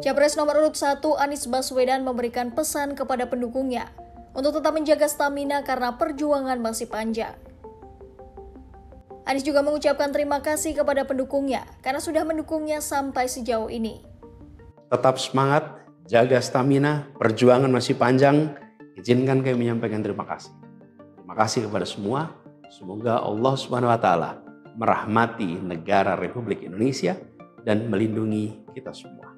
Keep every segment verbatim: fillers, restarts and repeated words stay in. Capres nomor urut satu Anies Baswedan memberikan pesan kepada pendukungnya untuk tetap menjaga stamina karena perjuangan masih panjang. Anies juga mengucapkan terima kasih kepada pendukungnya karena sudah mendukungnya sampai sejauh ini. Tetap semangat, jaga stamina, perjuangan masih panjang. Izinkan kami menyampaikan terima kasih. Terima kasih kepada semua. Semoga Allah Subhanahu wa taala merahmati negara Republik Indonesia dan melindungi kita semua.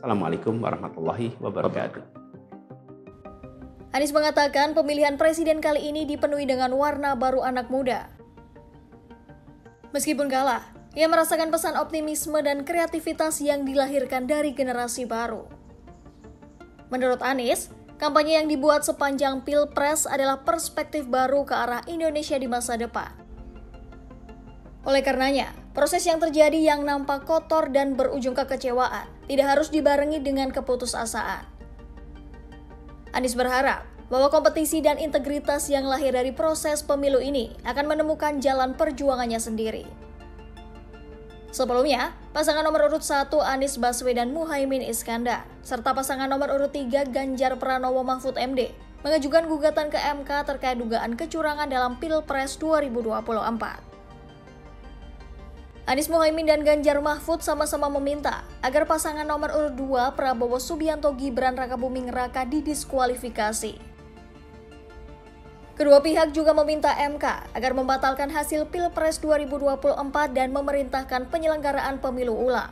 Assalamualaikum warahmatullahi wabarakatuh. Anies mengatakan pemilihan presiden kali ini dipenuhi dengan warna baru anak muda. Meskipun kalah, ia merasakan pesan optimisme dan kreativitas yang dilahirkan dari generasi baru. Menurut Anies, kampanye yang dibuat sepanjang Pilpres adalah perspektif baru ke arah Indonesia di masa depan. Oleh karenanya, proses yang terjadi yang nampak kotor dan berujung kekecewaan tidak harus dibarengi dengan keputusasaan. Anies berharap bahwa kompetisi dan integritas yang lahir dari proses pemilu ini akan menemukan jalan perjuangannya sendiri. Sebelumnya, pasangan nomor urut satu Anies Baswedan Muhaimin Iskandar serta pasangan nomor urut tiga Ganjar Pranowo Mahfud M D mengajukan gugatan ke M K terkait dugaan kecurangan dalam Pilpres dua ribu dua puluh empat. Anies Muhaimin dan Ganjar Mahfud sama-sama meminta agar pasangan nomor urut dua Prabowo Subianto Gibran Raka Buming Raka didiskualifikasi. Kedua pihak juga meminta M K agar membatalkan hasil Pilpres dua ribu dua puluh empat dan memerintahkan penyelenggaraan pemilu ulang.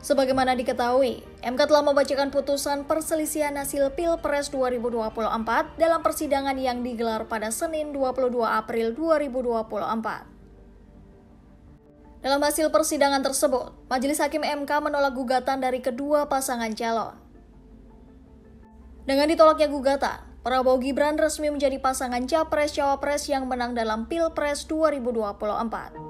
Sebagaimana diketahui, M K telah membacakan putusan perselisihan hasil Pilpres dua ribu dua puluh empat dalam persidangan yang digelar pada Senin dua puluh dua April dua ribu dua puluh empat. Dalam hasil persidangan tersebut, Majelis Hakim M K menolak gugatan dari kedua pasangan calon. Dengan ditolaknya gugatan, Prabowo Gibran resmi menjadi pasangan Capres-Cawapres yang menang dalam Pilpres dua ribu dua puluh empat.